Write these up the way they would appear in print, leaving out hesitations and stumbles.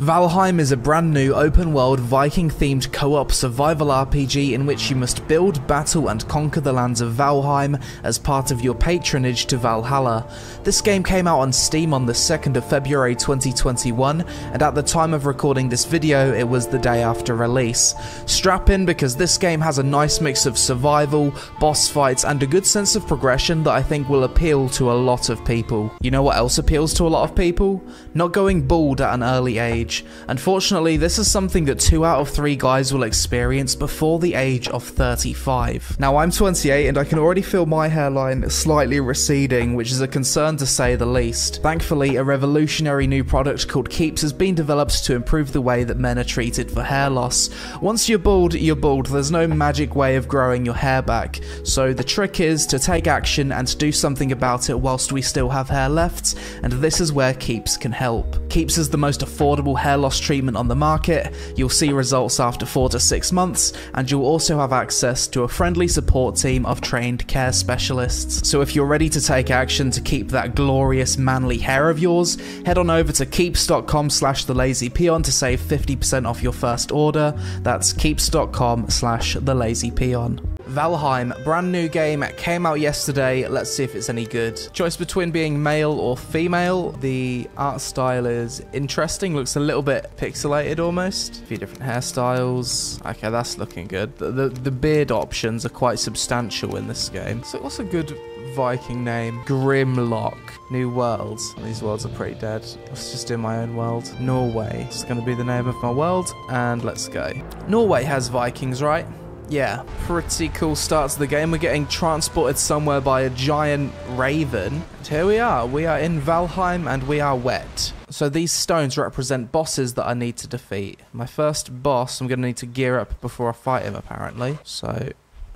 Valheim is a brand new open-world Viking-themed co-op survival RPG in which you must build, battle and conquer the lands of Valheim as part of your patronage to Valhalla. This game came out on Steam on the 2nd of February 2021, and at the time of recording this video it was the day after release. Strap in because this game has a nice mix of survival, boss fights and a good sense of progression that I think will appeal to a lot of people. You know what else appeals to a lot of people? Not going bald at an early age. Unfortunately, this is something that 2 out of 3 guys will experience before the age of 35. Now, I'm 28 and I can already feel my hairline slightly receding, which is a concern to say the least. Thankfully, a revolutionary new product called Keeps has been developed to improve the way that men are treated for hair loss. Once you're bald, you're bald. There's no magic way of growing your hair back. So the trick is to take action and do something about it whilst we still have hair left, and this is where Keeps can help. Keeps is the most affordable hair loss treatment on the market. You'll see results after 4 to 6 months, and you'll also have access to a friendly support team of trained care specialists. So if you're ready to take action to keep that glorious manly hair of yours, head on over to keeps.com/thelazypeon to save 50% off your first order. That's keeps.com/thelazypeon. Valheim, brand new game, came out yesterday. Let's see if it's any good. Choice between being male or female. The art style is interesting, looks a little bit pixelated almost. A few different hairstyles. Okay, that's looking good. The beard options are quite substantial in this game. So what's a good Viking name? Grimlock. New worlds. These worlds are pretty dead. Let's just do my own world. Norway. It's going to be the name of my world, and let's go. Norway has Vikings, right? Yeah, pretty cool start to the game. We're getting transported somewhere by a giant raven. And here we are in Valheim and we are wet. So these stones represent bosses that I need to defeat. My first boss, I'm going to need to gear up before I fight him apparently. So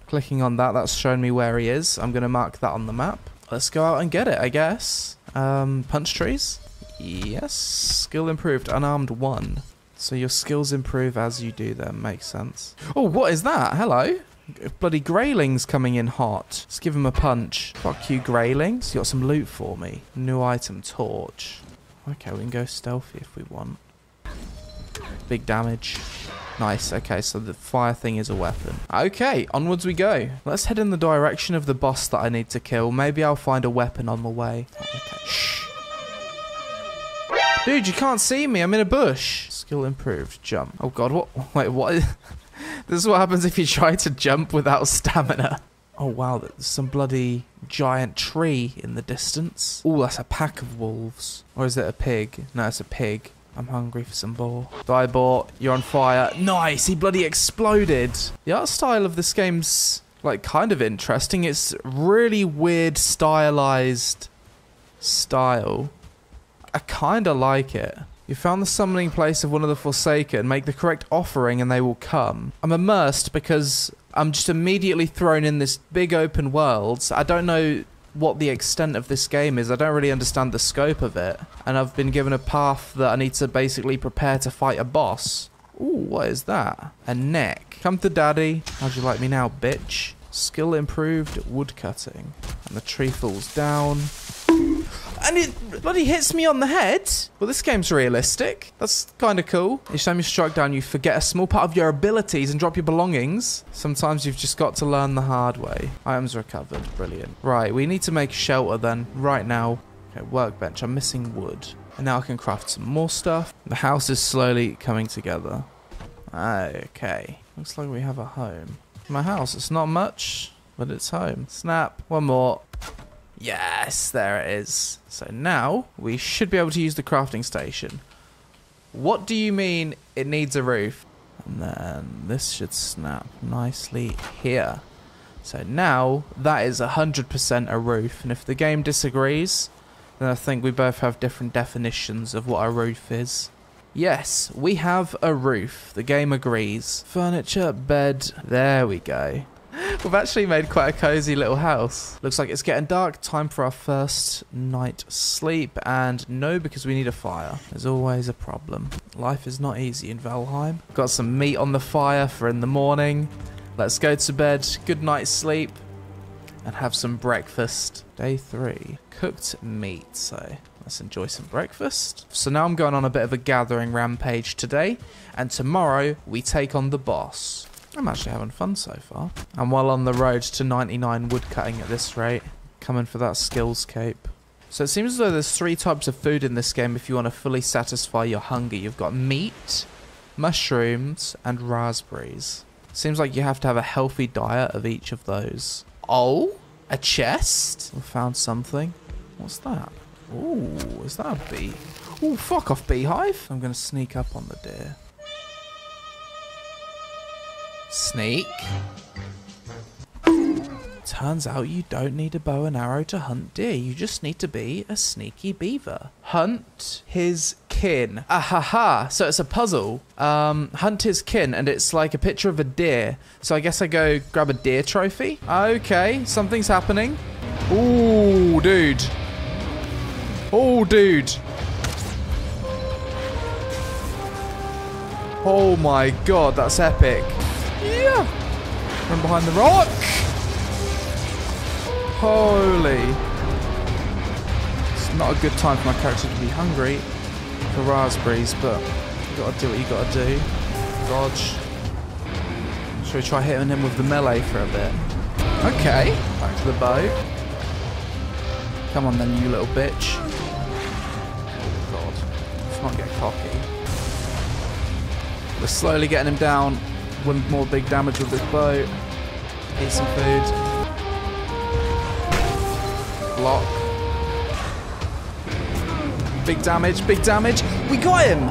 clicking on that, that's shown me where he is. I'm going to mark that on the map. Let's go out and get it, I guess. Punch trees? Yes. Skill improved, unarmed 1. So your skills improve as you do them. Makes sense. Oh, what is that? Hello. Bloody Grayling's coming in hot. Let's give him a punch. Fuck you, Grayling. So you got some loot for me. New item, torch. Okay, we can go stealthy if we want. Big damage. Nice. Okay, so the fire thing is a weapon. Okay, onwards we go. Let's head in the direction of the boss that I need to kill. Maybe I'll find a weapon on the way. Okay, shh. Dude, you can't see me. I'm in a bush. Skill improved. Jump. Oh, God. What? Wait, what? This is what happens if you try to jump without stamina. Oh, wow. There's some bloody giant tree in the distance. Oh, that's a pack of wolves. Or is it a pig? No, it's a pig. I'm hungry for some boar. Die, boar. You're on fire. Nice. He bloody exploded. The art style of this game's, like, kind of interesting. It's really weird, stylized style. I kinda like it. You found the summoning place of one of the Forsaken. Make the correct offering and they will come. I'm immersed because I'm just immediately thrown in this big open world. I don't know what the extent of this game is. I don't really understand the scope of it. And I've been given a path that I need to basically prepare to fight a boss. Ooh, what is that? A neck. Come to daddy. How'd you like me now, bitch? Skill improved, woodcutting. And the tree falls down. And it bloody hits me on the head. Well, this game's realistic. That's kind of cool. Each time you're struck down, you forget a small part of your abilities and drop your belongings. Sometimes you've just got to learn the hard way. Items recovered. Brilliant. Right, we need to make shelter then. Right now. Okay, workbench. I'm missing wood. And now I can craft some more stuff. The house is slowly coming together. Okay. Looks like we have a home. My house. It's not much, but it's home. Snap. One more. Yes, there it is. So now we should be able to use the crafting station. What do you mean it needs a roof? And then this should snap nicely here. So now that is 100% a roof. And if the game disagrees, then I think we both have different definitions of what a roof is. Yes, we have a roof. The game agrees. Furniture, bed. There we go. We've actually made quite a cozy little house. Looks like it's getting dark. Time for our first night sleep. And no, because we need a fire. There's always a problem. Life is not easy in Valheim. Got some meat on the fire for in the morning. Let's go to bed. Good night's sleep. And have some breakfast. Day 3. Cooked meat, so Let's enjoy some breakfast. So now I'm going on a bit of a gathering rampage today, and tomorrow we take on the boss. I'm actually having fun so far. And while on the road to 99 woodcutting at this rate, coming for that skills cape. So it seems as though there's three types of food in this game if you want to fully satisfy your hunger. You've got meat, mushrooms, and raspberries. Seems like you have to have a healthy diet of each of those. Oh, a chest. I found something. What's that? Ooh, is that a bee? Ooh, fuck off, beehive. I'm gonna sneak up on the deer. Sneak. Turns out you don't need a bow and arrow to hunt deer. You just need to be a sneaky beaver. Hunt his kin. Ahaha. So it's a puzzle. Hunt his kin, and it's like a picture of a deer. So I guess I go grab a deer trophy. Okay, something's happening. Ooh, dude. Oh, dude. Oh, my God. That's epic. Yeah. From behind the rock. Holy. It's not a good time for my character to be hungry for raspberries, but you got to do what you got to do. Dodge. Should we try hitting him with the melee for a bit? Okay. Back to the boat. Come on, then, you little bitch. Can't get cocky. We're slowly getting him down. One more big damage with this boat. Eat some food. Block. Big damage, big damage. We got him!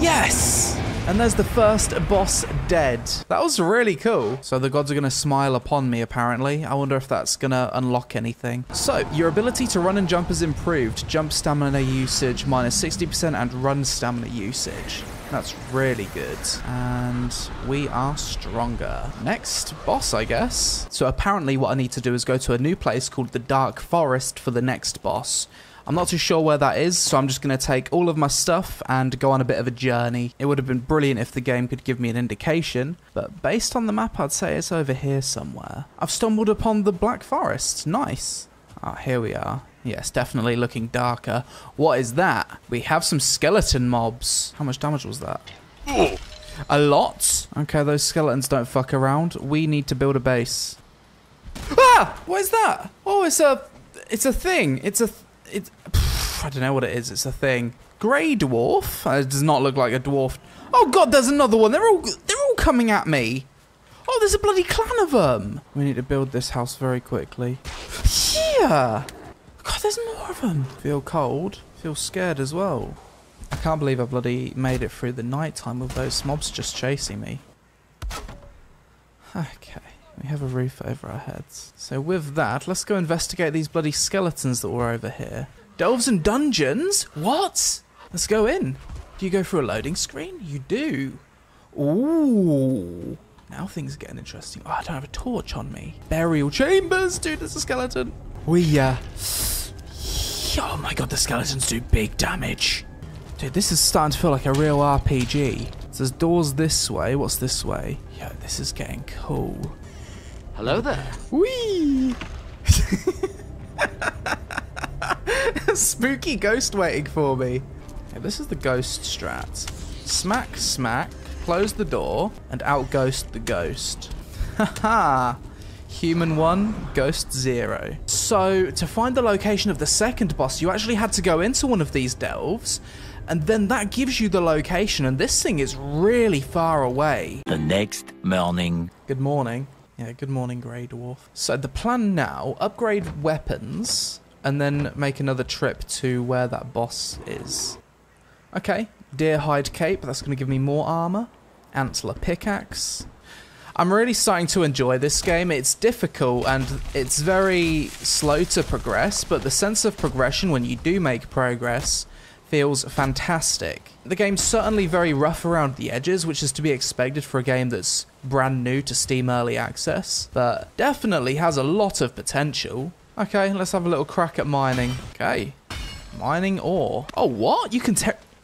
Yes! And there's the first boss dead. That was really cool. So the gods are gonna smile upon me, apparently. I wonder if that's gonna unlock anything. So, your ability to run and jump is improved. Jump stamina usage minus 60% and run stamina usage. That's really good. And we are stronger. Next boss, I guess. So apparently what I need to do is go to a new place called the Dark Forest for the next boss. I'm not too sure where that is, so I'm just going to take all of my stuff and go on a bit of a journey. It would have been brilliant if the game could give me an indication, but based on the map, I'd say it's over here somewhere. I've stumbled upon the Black Forest. Nice. Ah, here we are. Yes, definitely looking darker. What is that? We have some skeleton mobs. How much damage was that? A lot? Okay, those skeletons don't fuck around. We need to build a base. Ah! What is that? Oh, it's a thing. I don't know what it is. It's a thing. Grey dwarf? It does not look like a dwarf. Oh God, there's another one. They're all coming at me. Oh, there's a bloody clan of them. We need to build this house very quickly. Yeah. God, there's more of them. Feel cold. Feel scared as well. I can't believe I bloody made it through the night time with those mobs just chasing me. Okay. We have a roof over our heads. So with that, let's go investigate these bloody skeletons that were over here. Delves and dungeons? What? Let's go in. Do you go through a loading screen? You do. Ooh. Now things are getting interesting. Oh, I don't have a torch on me. Burial chambers. Dude, there's a skeleton. Oh my God, the skeletons do big damage. Dude, this is starting to feel like a real RPG. So there's doors this way. What's this way? Yo, this is getting cool. Hello there. Whee! Spooky ghost waiting for me. Okay, this is the ghost strat. Smack, smack, close the door, and out ghost the ghost. Haha! Human 1, ghost 0. So, to find the location of the second boss, you actually had to go into one of these delves, and then that gives you the location, and this thing is really far away. The next morning. Good morning. Yeah, good morning, Grey Dwarf. So the plan now, upgrade weapons, and then make another trip to where that boss is. Okay, deer hide cape, that's going to give me more armor. Antler pickaxe. I'm really starting to enjoy this game. It's difficult, and it's very slow to progress, but the sense of progression when you do make progress feels fantastic. The game's certainly very rough around the edges, which is to be expected for a game that's brand new to Steam Early Access, but definitely has a lot of potential. Okay, let's have a little crack at mining. Okay, mining ore. Oh, what? You can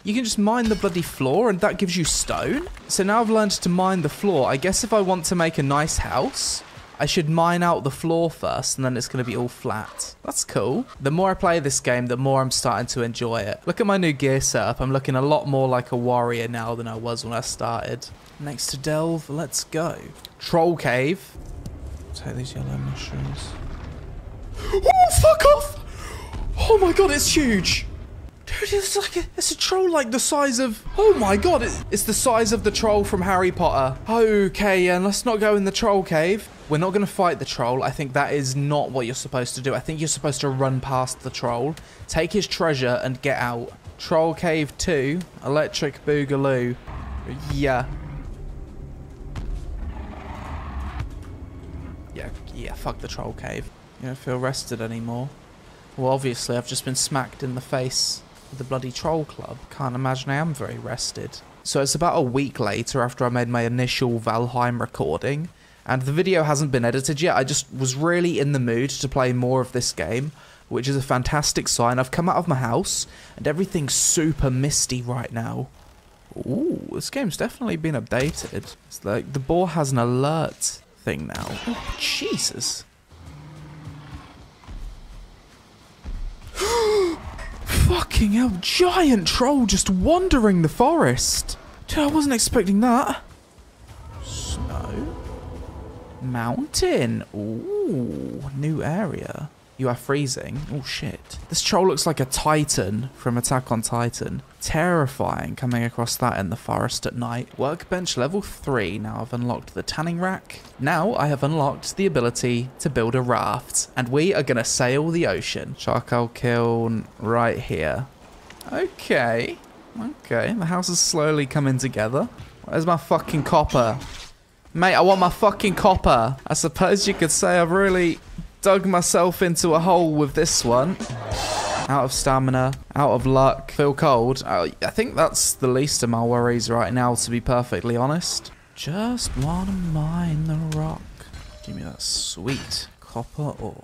just mine the bloody floor and that gives you stone? So now I've learned to mine the floor. I guess if I want to make a nice house, I should mine out the floor first, and then it's going to be all flat. That's cool. The more I play this game, the more I'm starting to enjoy it. Look at my new gear setup. I'm looking a lot more like a warrior now than I was when I started. Next to delve, let's go. Troll cave. Take these yellow mushrooms. Oh, fuck off! Oh my god, it's huge! Dude, it's like a troll like the size of... Oh my god, it's the size of the troll from Harry Potter. Okay, and let's not go in the troll cave. We're not going to fight the troll. I think that is not what you're supposed to do. I think you're supposed to run past the troll, take his treasure, and get out. Troll cave 2, electric boogaloo. Yeah. Yeah, fuck the troll cave. You don't feel rested anymore. Well, obviously, I've just been smacked in the face with the bloody troll club. Can't imagine I am very rested. So it's about a week later after I made my initial Valheim recording, and the video hasn't been edited yet. I just was really in the mood to play more of this game, which is a fantastic sign. I've come out of my house, and everything's super misty right now. Ooh, this game's definitely been updated. It's like the boar has an alert thing now. Oh, Jesus. Fucking hell, giant troll just wandering the forest. Dude, I wasn't expecting that. Snow. Mountain. Ooh, new area. You are freezing. Oh, shit. This troll looks like a titan from Attack on Titan. Terrifying coming across that in the forest at night. Workbench level 3. Now I've unlocked the tanning rack. Now I have unlocked the ability to build a raft. And we are going to sail the ocean. Charcoal kiln right here. Okay. Okay. The house is slowly coming together. Where's my fucking copper? Mate, I want my fucking copper. I suppose you could say I've really... dug myself into a hole with this one. Out of stamina, out of luck, feel cold. I think that's the least of my worries right now, to be perfectly honest. Just wanna mine the rock. Give me that sweet copper ore.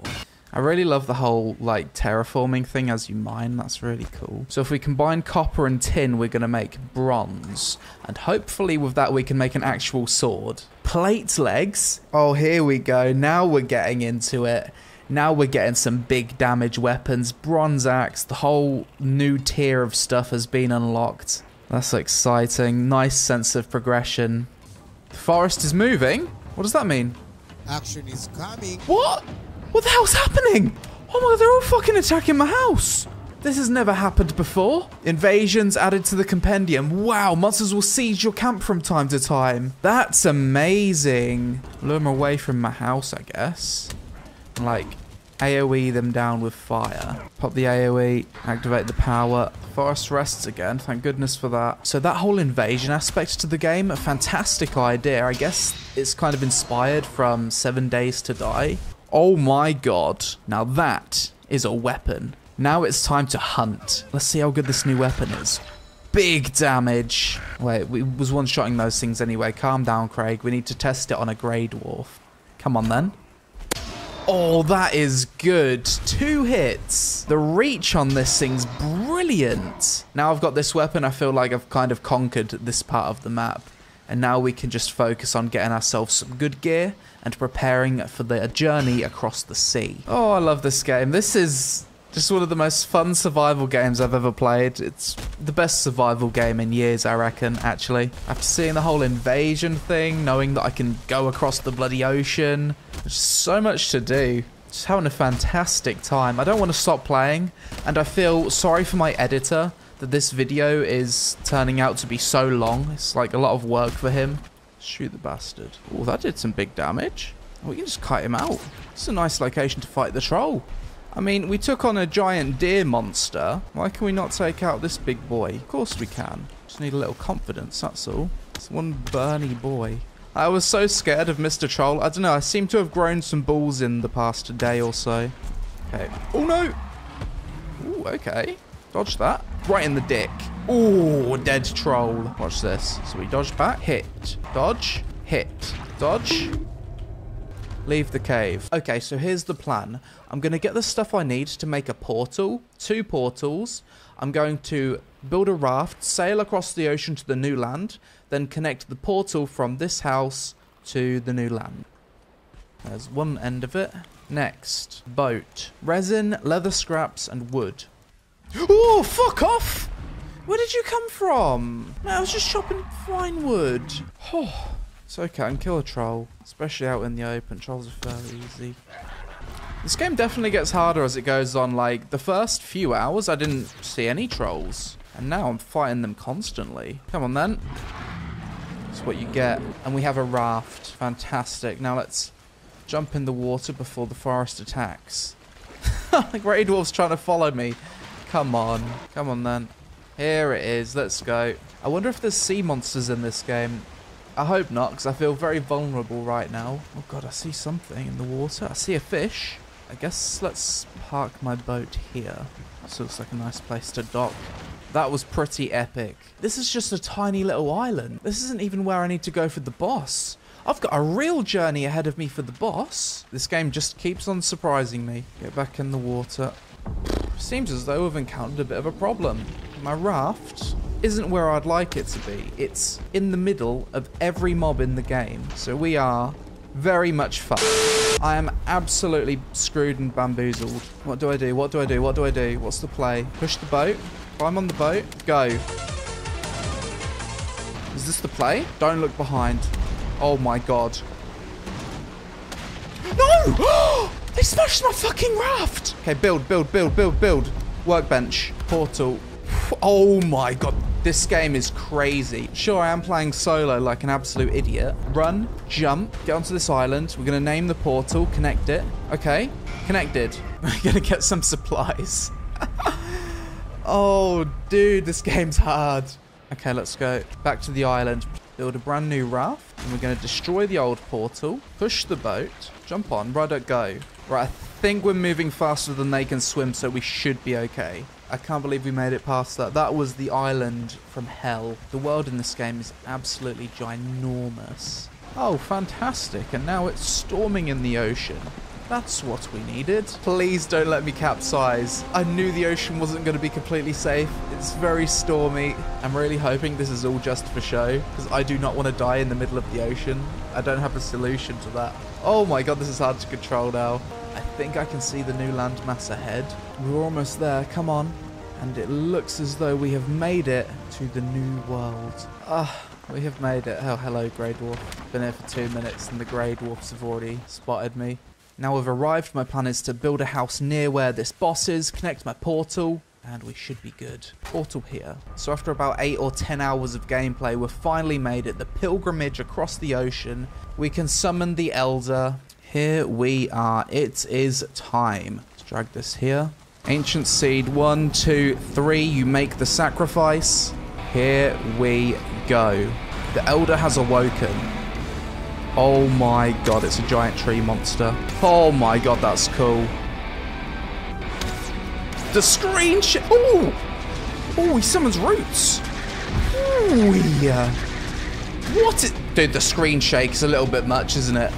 I really love the whole, like, terraforming thing as you mine. That's really cool. So if we combine copper and tin, we're going to make bronze. And hopefully with that, we can make an actual sword. Plate legs. Oh, here we go. Now we're getting into it. Now we're getting some big damage weapons. Bronze axe. The whole new tier of stuff has been unlocked. That's exciting. Nice sense of progression. The forest is moving. What does that mean? Action is coming. What? What the hell's happening? Oh my god, they're all fucking attacking my house. This has never happened before. Invasions added to the compendium. Wow, monsters will siege your camp from time to time. That's amazing. Lure them away from my house, I guess. And like, AoE them down with fire. Pop the AoE, activate the power. The forest rests again, thank goodness for that. So that whole invasion aspect to the game, a fantastic idea. I guess it's kind of inspired from 7 Days to Die. Oh my god, now that is a weapon. Now it's time to hunt. Let's see how good this new weapon is. Big damage. Wait, we was one-shotting those things anyway. Calm down, Craig. We need to test it on a grey dwarf. Come on then. Oh, that is good. 2 hits. The reach on this thing's brilliant. Now I've got this weapon, I feel like I've kind of conquered this part of the map. And now we can just focus on getting ourselves some good gear and preparing for the journey across the sea. Oh, I love this game. This is just one of the most fun survival games I've ever played. It's the best survival game in years, I reckon, actually. After seeing the whole invasion thing, knowing that I can go across the bloody ocean, there's so much to do. Just having a fantastic time. I don't want to stop playing, and I feel sorry for my editor that this video is turning out to be so long. It's like a lot of work for him. Shoot the bastard. Oh, that did some big damage. We can just kite him out. It's a nice location to fight the troll. I mean, we took on a giant deer monster. Why can we not take out this big boy? Of course we can. Just need a little confidence, that's all. It's one burny boy. I was so scared of Mr. Troll. I don't know, I seem to have grown some balls in the past day or so. Okay. Oh, no. Ooh, okay. Dodge that. Right in the dick. Ooh, dead troll. Watch this. So we dodge back. Hit. Dodge. Hit. Dodge. Leave the cave. Okay, so here's the plan. I'm going to get the stuff I need to make a portal. 2 portals. I'm going to build a raft, sail across the ocean to the new land, then connect the portal from this house to the new land. There's one end of it. Next, boat. Resin, leather scraps, and wood. Oh, fuck off! Where did you come from? Man, I was just chopping fine wood. Oh, it's okay, I can kill a troll. Especially out in the open. Trolls are fairly easy. This game definitely gets harder as it goes on. Like, the first few hours, I didn't see any trolls. And now I'm fighting them constantly. Come on, then. That's what you get. And we have a raft. Fantastic. Now let's jump in the water before the forest attacks. The Grey Dwarf's trying to follow me. Come on. Come on, then. Here it is. Let's go. I wonder if there's sea monsters in this game. I hope not, because I feel very vulnerable right now. Oh, God, I see something in the water. I see a fish. I guess let's park my boat here. This looks like a nice place to dock. That was pretty epic. This is just a tiny little island. This isn't even where I need to go for the boss. I've got a real journey ahead of me for the boss. This game just keeps on surprising me. Get back in the water. Seems as though we've encountered a bit of a problem. My raft isn't where I'd like it to be. It's in the middle of every mob in the game. So we are very much fucked. I am absolutely screwed and bamboozled. What do I do? What do I do? What do I do? What's the play? Push the boat. Climb on the boat. Go. Is this the play? Don't look behind. Oh my god. No! They smashed my fucking raft! Okay, build, build, build, build, build. Workbench. Portal. Oh my god. This game is crazy. Sure, I am playing solo like an absolute idiot. Run. Jump. Get onto this island. We're going to name the portal. Connect it. Okay. Connected. We're going to get some supplies. Oh, dude, this game's hard. Okay, let's go back to the island. Build a brand new raft, and we're going to destroy the old portal. Push the boat. Jump on. Rudder, go. Right, I think we're moving faster than they can swim, so we should be okay. I can't believe we made it past that. That was the island from hell. The world in this game is absolutely ginormous. Oh, fantastic. And now it's storming in the ocean. That's what we needed. Please don't let me capsize. I knew the ocean wasn't going to be completely safe. It's very stormy. I'm really hoping this is all just for show, because I do not want to die in the middle of the ocean. I don't have a solution to that. Oh my god, this is hard to control now. I think I can see the new landmass ahead. We're almost there. Come on. And it looks as though we have made it to the new world. We have made it. Oh, hello, Grey Dwarf. Been here for 2 minutes, and the Grey Dwarfs have already spotted me. Now we've arrived. My plan is to build a house near where this boss is, connect my portal, and we should be good. Portal here. So after about 8 or 10 hours of gameplay, we've finally made it. The pilgrimage across the ocean. We can summon the elder. Here we are. It is time. Let's drag this here. Ancient seed. 1, 2, 3. You make the sacrifice. Here we go. The elder has awoken. Oh my god, it's a giant tree monster. Oh my god, that's cool. The screen shit. Oh! Oh, he summons roots. Ooh, yeah. What it. Dude, the screen shake is a little bit much, isn't it?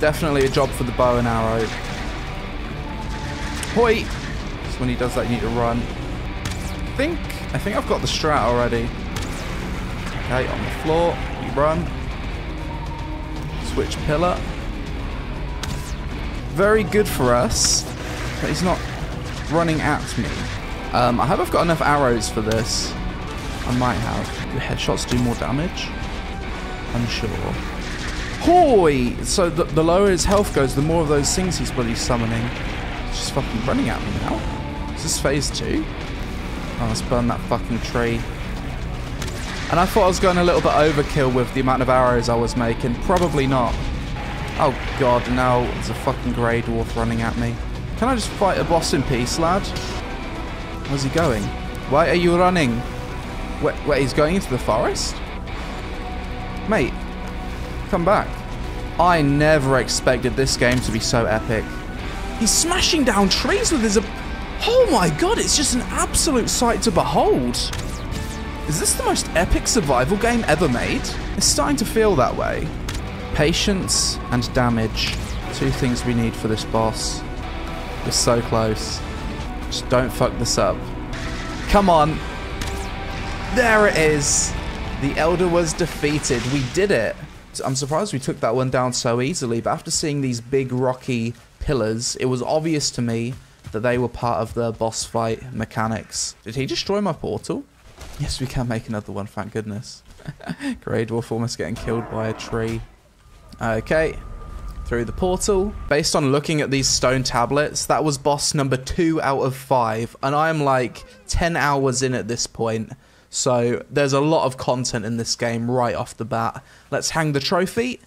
Definitely a job for the bow and arrow. Hoi! So when he does that, you need to run. I think I've got the strat already. Okay, on the floor. You run. Switch pillar. Very good for us. But he's not running at me. I hope I've got enough arrows for this. I might have. Do headshots do more damage? I'm sure. Hoi! So the lower his health goes, the more of those things he's bloody summoning. He's just fucking running at me now. Is this phase 2? Oh, let's burn that fucking tree. And I thought I was going a little bit overkill with the amount of arrows I was making. Probably not. Oh god, now it's a fucking Grey Dwarf running at me. Can I just fight a boss in peace, lad? Where's he going? Why are you running? Wait, he's going into the forest? Mate, come back. I never expected this game to be so epic. He's smashing down trees with his... Oh my god, it's just an absolute sight to behold. Is this the most epic survival game ever made? It's starting to feel that way. Patience and damage. 2 things we need for this boss. We're so close. Just don't fuck this up. Come on. There it is. The elder was defeated. We did it. I'm surprised we took that one down so easily, but after seeing these big rocky pillars, it was obvious to me that they were part of the boss fight mechanics. Did he destroy my portal? Yes, we can make another one, thank goodness. Grey Dwarf almost getting killed by a tree. Okay, through the portal. Based on looking at these stone tablets, that was boss number 2 out of 5, and I'm like 10 hours in at this point. So there's a lot of content in this game right off the bat. Let's hang the trophy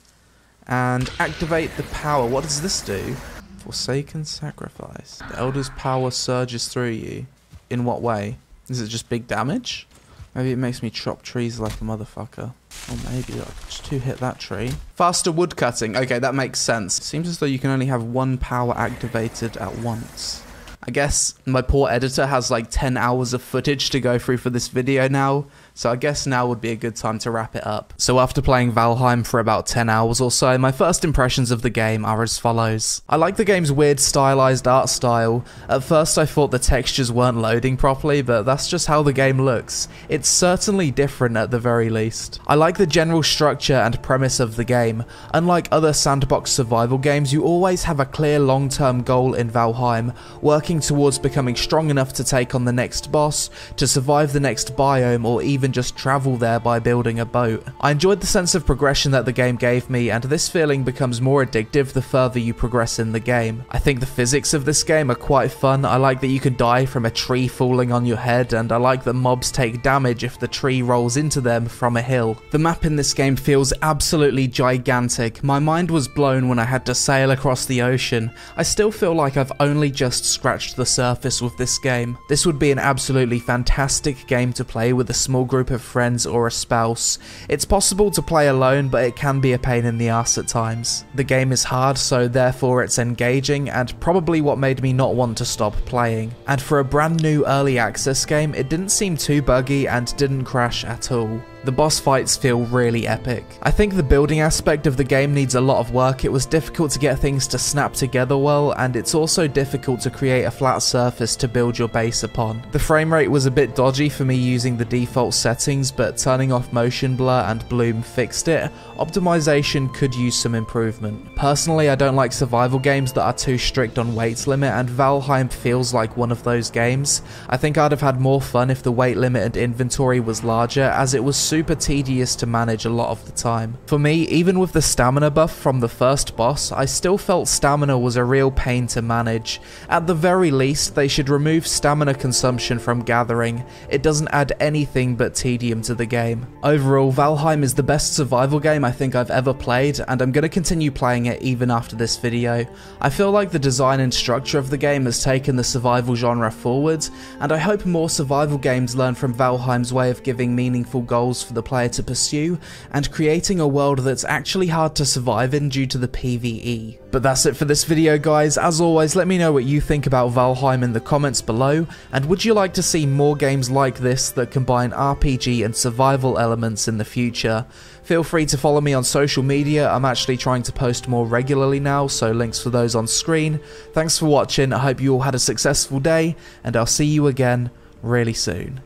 and activate the power. What does this do? Forsaken sacrifice. The Elder's power surges through you. In what way? Is it just big damage? Maybe it makes me chop trees like a motherfucker. Or maybe I'll just two-hit that tree. Faster wood cutting. Okay, that makes sense. It seems as though you can only have one power activated at once. I guess my poor editor has like 10 hours of footage to go through for this video now, so I guess now would be a good time to wrap it up. So after playing Valheim for about 10 hours or so, my first impressions of the game are as follows. I like the game's weird stylized art style. At first I thought the textures weren't loading properly, but that's just how the game looks. It's certainly different at the very least. I like the general structure and premise of the game. Unlike other sandbox survival games, you always have a clear long-term goal in Valheim, working towards becoming strong enough to take on the next boss, to survive the next biome, or even just travel there by building a boat. I enjoyed the sense of progression that the game gave me, and this feeling becomes more addictive the further you progress in the game. I think the physics of this game are quite fun. I like that you can die from a tree falling on your head, and I like that mobs take damage if the tree rolls into them from a hill. The map in this game feels absolutely gigantic. My mind was blown when I had to sail across the ocean. I still feel like I've only just scratched the surface with this game. This would be an absolutely fantastic game to play with a small group of friends or a spouse. It's possible to play alone, but it can be a pain in the ass at times. The game is hard, so therefore it's engaging, and probably what made me not want to stop playing. And for a brand new early access game, it didn't seem too buggy and didn't crash at all. The boss fights feel really epic. I think the building aspect of the game needs a lot of work. It was difficult to get things to snap together well, and it's also difficult to create a flat surface to build your base upon. The frame rate was a bit dodgy for me using the default settings, but turning off motion blur and bloom fixed it. Optimization could use some improvement. Personally, I don't like survival games that are too strict on weight limit, and Valheim feels like one of those games. I think I'd have had more fun if the weight limit and inventory was larger, as it was super tedious to manage a lot of the time. For me, even with the stamina buff from the first boss, I still felt stamina was a real pain to manage. At the very least, they should remove stamina consumption from gathering. It doesn't add anything but tedium to the game. Overall, Valheim is the best survival game I think I've ever played, and I'm going to continue playing it even after this video. I feel like the design and structure of the game has taken the survival genre forward, and I hope more survival games learn from Valheim's way of giving meaningful goals for the player to pursue, and creating a world that's actually hard to survive in due to the PvE. But that's it for this video, guys. As always, let me know what you think about Valheim in the comments below, and would you like to see more games like this that combine RPG and survival elements in the future? Feel free to follow me on social media. I'm actually trying to post more regularly now, so links for those on screen. Thanks for watching, I hope you all had a successful day, and I'll see you again really soon.